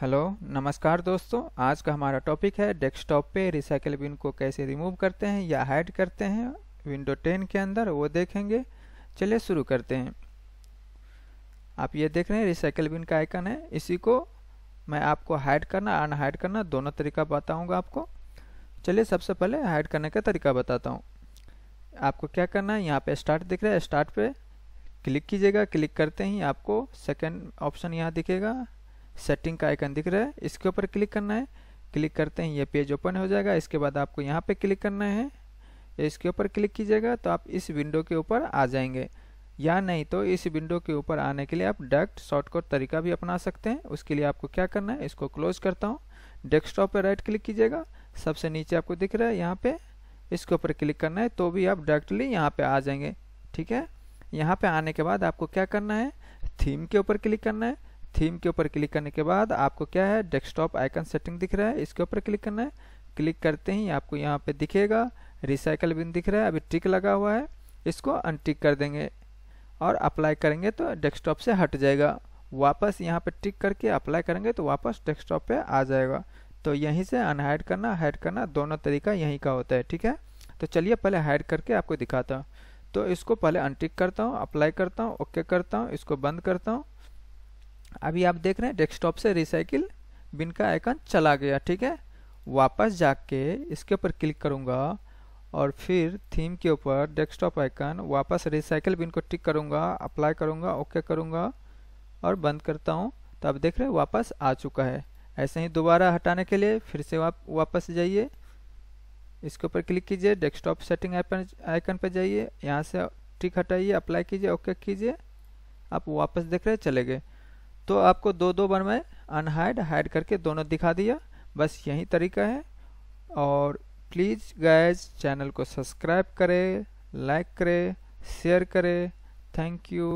Hello नमस्कार दोस्तों, आज का हमारा टॉपिक है डेस्कटॉप पे रिसाइकिल बिन को कैसे रिमूव करते हैं या हाइड करते हैं विंडो 10 के अंदर, वो देखेंगे। चलिए शुरू करते हैं। आप ये देख रहे हैं रिसाइकिल बिन का आइकन है, इसी को मैं आपको हाइड करना अनहाइड करना दोनों तरीका बताऊँगा आपको। चलिए सबसे पहले हाइड करने का तरीका बताता हूँ। आपको क्या करना है, यहाँ पर स्टार्ट दिख रहा है, स्टार्ट पर क्लिक कीजिएगा। क्लिक करते ही आपको सेकेंड ऑप्शन यहाँ दिखेगा, सेटिंग का आइकन दिख रहा है, इसके ऊपर क्लिक करना है। क्लिक करते ही ये पेज ओपन हो जाएगा। इसके बाद आपको यहाँ पे क्लिक करना है, इसके ऊपर क्लिक कीजिएगा तो आप इस विंडो के ऊपर आ जाएंगे, या नहीं तो इस विंडो के ऊपर आने के लिए आप डायरेक्ट शॉर्टकट तरीका भी अपना सकते हैं। उसके लिए आपको क्या करना है, इसको क्लोज करता हूँ। डेस्कटॉप पर राइट क्लिक कीजिएगा, सबसे नीचे आपको दिख रहा है यहाँ पर, इसके ऊपर क्लिक करना है तो भी आप डायरेक्टली यहाँ पर आ जाएंगे। ठीक है, यहाँ पर आने के बाद आपको क्या करना है, थीम के ऊपर क्लिक करना है। थीम के ऊपर क्लिक करने के बाद आपको क्या है, डेस्कटॉप आइकन सेटिंग दिख रहा है, इसके ऊपर क्लिक करना है। क्लिक करते ही आपको यहाँ पे दिखेगा रिसाइकल बिन दिख रहा है, अभी टिक लगा हुआ है, इसको अनटिक कर देंगे और अप्लाई करेंगे तो डेस्कटॉप से हट जाएगा। वापस यहाँ पे टिक करके अप्लाई करेंगे तो वापस डेस्कटॉप पे आ जाएगा। तो यहीं से अनहाइड करना हाइड करना दोनों तरीका यहीं का होता है। ठीक है, तो चलिए पहले हाइड करके आपको दिखाता हूँ। तो इसको पहले अनटिक करता हूँ, अप्लाई करता हूँ, ओके करता हूँ, इसको बंद करता हूँ। अभी आप देख रहे हैं डेस्कटॉप से रिसाइकिल बिन का आइकन चला गया। ठीक है, वापस जाके इसके ऊपर क्लिक करूँगा और फिर थीम के ऊपर डेस्कटॉप आइकन वापस रिसाइकिल बिन को टिक करूँगा, अप्लाई करूँगा, ओके करूँगा और बंद करता हूँ। तो आप देख रहे हैं वापस आ चुका है। ऐसे ही दोबारा हटाने के लिए फिर से आप वापस जाइए, इसके ऊपर क्लिक कीजिए, डेस्कटॉप सेटिंग आइकन पर जाइए, यहाँ से टिक हटाइए, अप्लाई कीजिए, ओके कीजिए। आप वापस देख रहे हैं चले गए। तो आपको दो बार में अनहाइड हाइड करके दोनों दिखा दिया। बस यही तरीका है। और प्लीज़ गाइस चैनल को सब्सक्राइब करें, लाइक करें, शेयर करें। Thank you.